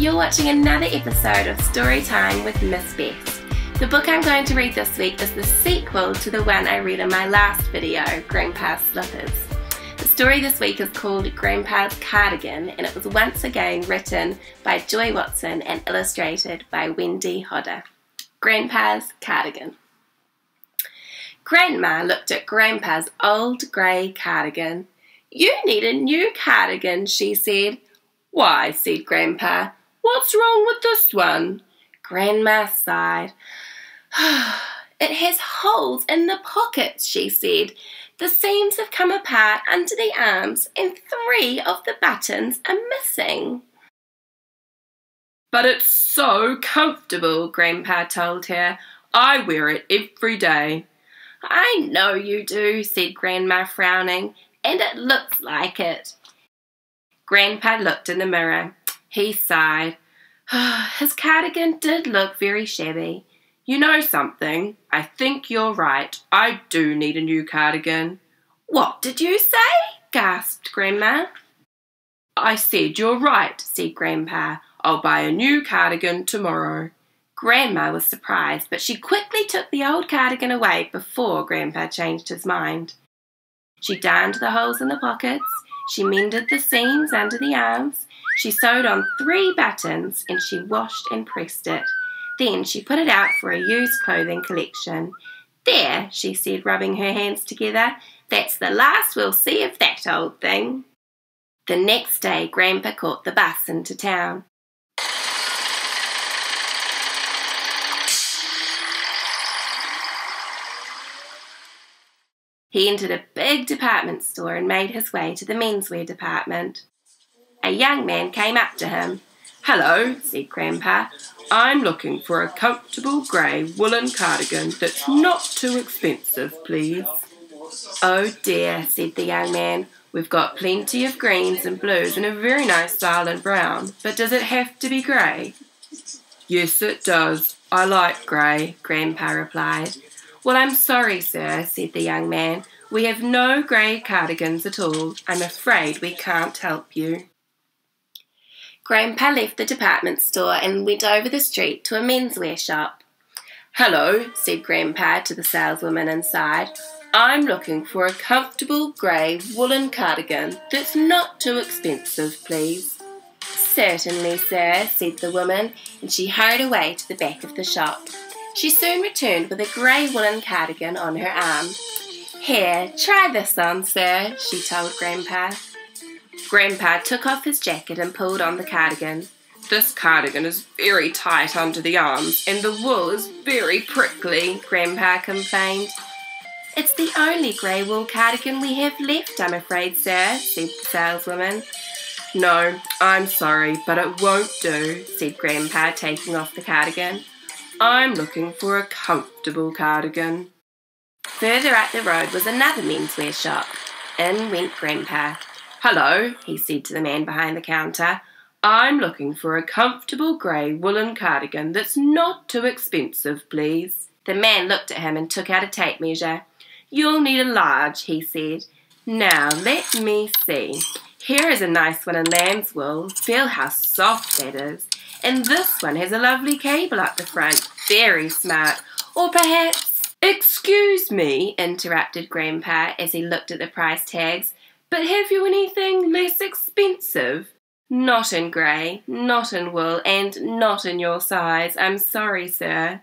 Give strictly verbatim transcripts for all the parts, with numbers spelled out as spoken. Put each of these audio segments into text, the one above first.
You're watching another episode of Story Time with Miss Best. The book I'm going to read this week is the sequel to the one I read in my last video, Grandpa's Slippers. The story this week is called Grandpa's Cardigan, and it was once again written by Joy Watson and illustrated by Wendy Hodder. Grandpa's Cardigan. Grandma looked at Grandpa's old grey cardigan. "You need a new cardigan," she said. "Why," said Grandpa, "what's wrong with this one?" Grandma sighed. "It has holes in the pockets," she said. "The seams have come apart under the arms and three of the buttons are missing." "But it's so comfortable," Grandpa told her. "I wear it every day." "I know you do," said Grandma, frowning, "and it looks like it." Grandpa looked in the mirror. He sighed. His cardigan did look very shabby. "You know something? I think you're right. I do need a new cardigan." "What did you say?" gasped Grandma. "I said you're right," said Grandpa. "I'll buy a new cardigan tomorrow." Grandma was surprised, but she quickly took the old cardigan away before Grandpa changed his mind. She darned the holes in the pockets. She mended the seams under the arms. She sewed on three buttons and she washed and pressed it. Then she put it out for a used clothing collection. "There," she said, rubbing her hands together, "that's the last we'll see of that old thing." The next day, Grandpa caught the bus into town. He entered a big department store and made his way to the menswear department. A young man came up to him. "Hello," said Grandpa. "I'm looking for a comfortable grey woolen cardigan that's not too expensive, please." "Oh dear," said the young man. "We've got plenty of greens and blues and a very nice style in brown, but does it have to be grey?" "Yes, it does. I like grey," Grandpa replied. "Well, I'm sorry, sir," said the young man. "We have no grey cardigans at all. I'm afraid we can't help you." Grandpa left the department store and went over the street to a menswear shop. "Hello," said Grandpa to the saleswoman inside. "I'm looking for a comfortable grey woolen cardigan that's not too expensive, please." "Certainly, sir," said the woman, and she hurried away to the back of the shop. She soon returned with a grey woolen cardigan on her arm. "Here, try this on, sir," she told Grandpa. Grandpa took off his jacket and pulled on the cardigan. "This cardigan is very tight under the arms and the wool is very prickly," Grandpa complained. "It's the only grey wool cardigan we have left, I'm afraid, sir," said the saleswoman. "No, I'm sorry, but it won't do," said Grandpa, taking off the cardigan. "I'm looking for a comfortable cardigan." Further up the road was another menswear shop. In went Grandpa. "Hello," he said to the man behind the counter. "I'm looking for a comfortable grey woolen cardigan that's not too expensive, please." The man looked at him and took out a tape measure. "You'll need a large," he said. "Now, let me see. Here is a nice one in lamb's wool. Feel how soft that is. And this one has a lovely cable up the front. Very smart. Or perhaps..." "Excuse me," interrupted Grandpa as he looked at the price tags, "but have you anything less expensive?" "Not in grey, not in wool, and not in your size. I'm sorry, sir."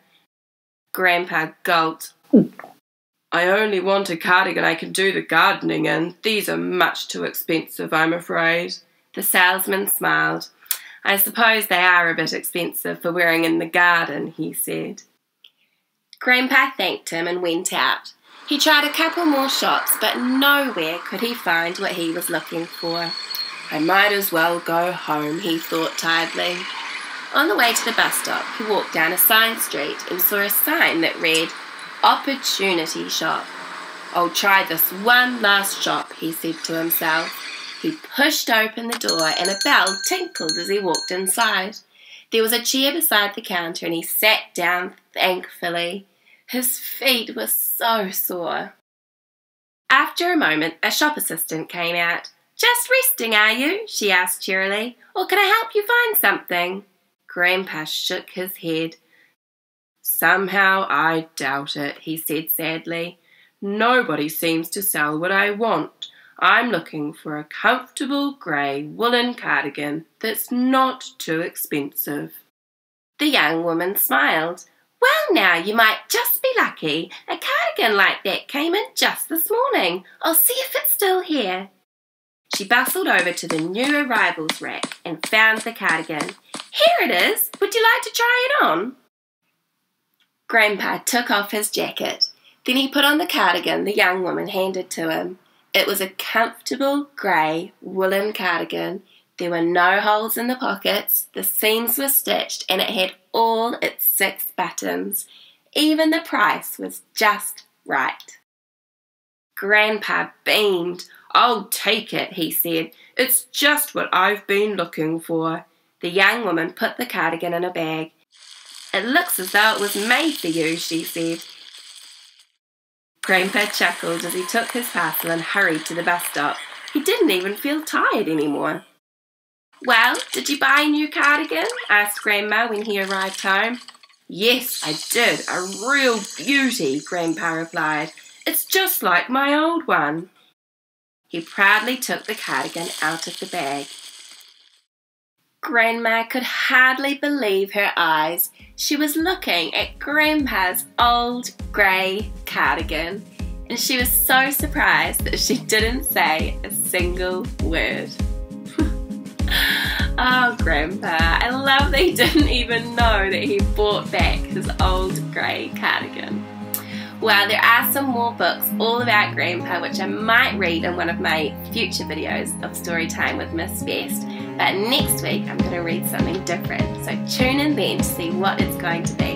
Grandpa gulped. "I only want a cardigan I can do the gardening in. These are much too expensive, I'm afraid." The salesman smiled. "I suppose they are a bit expensive for wearing in the garden," he said. Grandpa thanked him and went out. He tried a couple more shops, but nowhere could he find what he was looking for. "I might as well go home," he thought tiredly. On the way to the bus stop, he walked down a sign street and saw a sign that read, "Opportunity Shop." "I'll try this one last shop," he said to himself. He pushed open the door and a bell tinkled as he walked inside. There was a chair beside the counter and he sat down thankfully. His feet were so sore. After a moment, a shop assistant came out. Just resting, are you? She asked cheerily. Or can I help you find something? Grandpa shook his head. Somehow I doubt it, he said sadly. Nobody seems to sell what I want. I'm looking for a comfortable grey woolen cardigan that's not too expensive. The young woman smiled. Well now, you might just be lucky. A cardigan like that came in just this morning. I'll see if it's still here. She bustled over to the new arrivals rack and found the cardigan. Here it is. Would you like to try it on? Grandpa took off his jacket. Then he put on the cardigan the young woman handed to him. It was a comfortable grey woolen cardigan. There were no holes in the pockets, the seams were stitched, and it had all its six buttons. Even the price was just right. Grandpa beamed. I'll take it, he said. It's just what I've been looking for. The young woman put the cardigan in a bag. It looks as though it was made for you, she said. Grandpa chuckled as he took his parcel and hurried to the bus stop. He didn't even feel tired anymore. Well, did you buy a new cardigan? Asked Grandma when he arrived home. Yes, I did. A real beauty, Grandpa replied. It's just like my old one. He proudly took the cardigan out of the bag. Grandma could hardly believe her eyes. She was looking at Grandpa's old grey cardigan, and she was so surprised that she didn't say a single word. Oh, Grandpa, I love that he didn't even know that he bought back his old grey cardigan. Well, there are some more books all about Grandpa which I might read in one of my future videos of Story Time with Miss Best. But next week I'm going to read something different, so tune in then to see what it's going to be.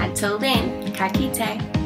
Until then, ka kite.